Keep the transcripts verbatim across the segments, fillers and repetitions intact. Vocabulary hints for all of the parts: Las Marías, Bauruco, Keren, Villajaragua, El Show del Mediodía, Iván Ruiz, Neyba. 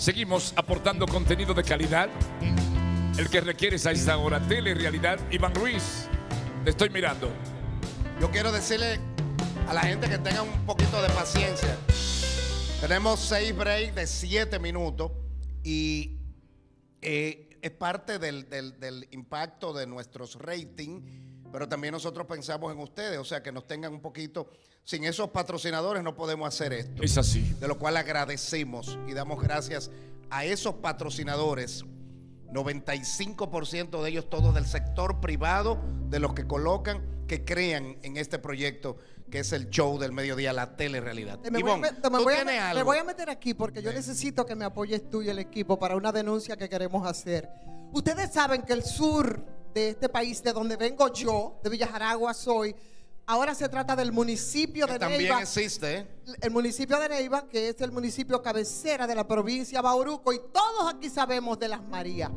Seguimos aportando contenido de calidad, el que requieres a esta hora. Tele Realidad. Iván Ruiz, te estoy mirando. Yo quiero decirle a la gente que tenga un poquito de paciencia. Tenemos seis breaks de siete minutos y eh, es parte del, del, del impacto de nuestros ratings, pero también nosotros pensamos en ustedes, o sea, que nos tengan un poquito. Sin esos patrocinadores no podemos hacer esto. Es así. De lo cual agradecemos y damos gracias a esos patrocinadores. noventa y cinco por ciento de ellos todos del sector privado, de los que colocan, que crean en este proyecto que es el show del mediodía, la telerealidad. Me voy a meter aquí porque yo sí. necesito que me apoyes tú y el equipo para una denuncia que queremos hacer. Ustedes saben que el sur de este país, de donde vengo yo, de Villajaragua soy, ahora se trata del municipio de Neyba. También existe. ¿eh? El municipio de Neyba, que es el municipio cabecera de la provincia Bauruco, y todos aquí sabemos de Las Marías.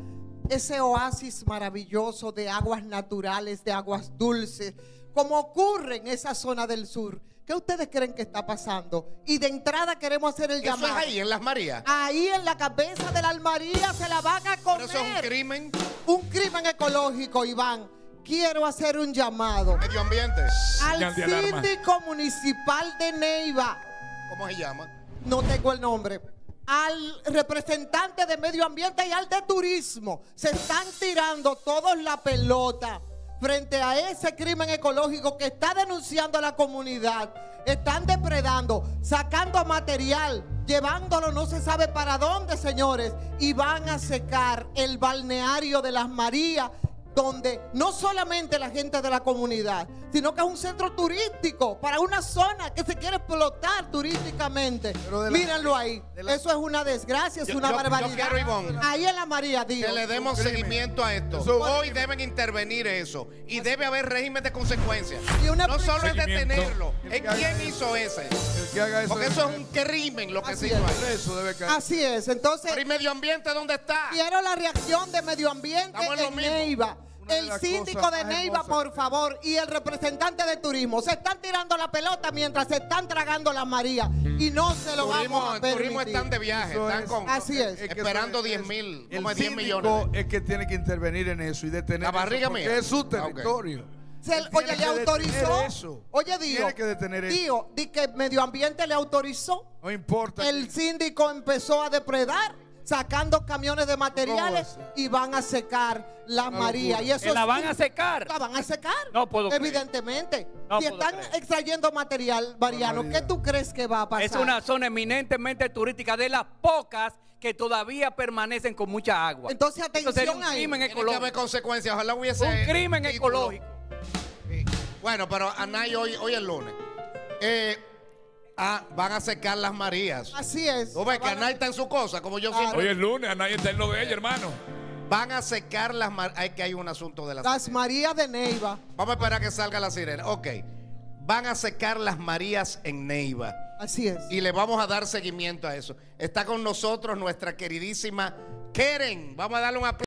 Ese oasis maravilloso de aguas naturales, de aguas dulces, como ocurre en esa zona del sur. ¿Qué ustedes creen que está pasando? Y de entrada queremos hacer el llamado. Eso es ahí, en Las Marías. Ahí en la cabeza de Las Marías se la van a comer. Pero eso es un crimen. Un crimen ecológico, Iván. Quiero hacer un llamado. Medio ambiente. Al síndico municipal de Neyba. ¿Cómo se llama? No tengo el nombre. Al representante de medio ambiente y al de turismo. Se están tirando todos la pelota frente a ese crimen ecológico que está denunciando a la comunidad. Están depredando, sacando material, llevándolo no se sabe para dónde, señores. Y van a secar el balneario de Las Marías, donde no solamente la gente de la comunidad, sino que es un centro turístico para una zona que se quiere explotar turísticamente. Mírenlo ahí. La... Eso es una desgracia, es yo, una yo, barbaridad. Yo quiero, Ivonne, ahí en la María, digo, que le demos seguimiento a esto. Su... Hoy deben intervenir eso y así debe haber régimen de consecuencias. Y una... No solo es detenerlo, es quién hizo ese. Que haga eso. Porque eso es un crimen lo que se hizo ahí. Así es, entonces... Pero ¿y medio ambiente dónde está? Quiero la reacción de medio ambiente en Neyba. El síndico de Neyba, por favor, y el representante de turismo. Se están tirando la pelota mientras se están tragando Las Marías. Y no se lo turismo, vamos a permitir. El turismo están de viaje, eso están con, así es. Es que esperando es, diez mil, como el diez millones. Es que tiene que intervenir en eso y detener la barriga eso, mía. Es su territorio. Okay. Se, oye, le autorizó. Oye, Dio, Dio, di que medio ambiente le autorizó. No importa. El que... síndico empezó a depredar, sacando camiones de materiales y van a secar Las Marías. Y eso ¿La van a secar? La van a secar. No puedo creer. Evidentemente. No si puedo están creer. extrayendo material, Mariano, ¿qué tú crees que va a pasar? Es una zona eminentemente turística, de las pocas que todavía permanecen con mucha agua. Entonces, atención ahí. Entonces, un crimen ecológico. Tiene que haber consecuencias. Ojalá hubiese... Un crimen ecológico. Sí. Bueno, pero Anay, hoy, hoy es el lunes. Eh... Ah, van a secar Las Marías. Así es. Tú ves que Anay está en su cosa, como yo siempre. Hoy es lunes, Anay está en lo de ella, hermano. Van a secar Las Marías. Hay que hay un asunto de las Las Marías de Neyba. Vamos a esperar a que salga la sirena. Ok. Van a secar Las Marías en Neyba. Así es. Y le vamos a dar seguimiento a eso. Está con nosotros nuestra queridísima Keren. Vamos a darle un aplauso.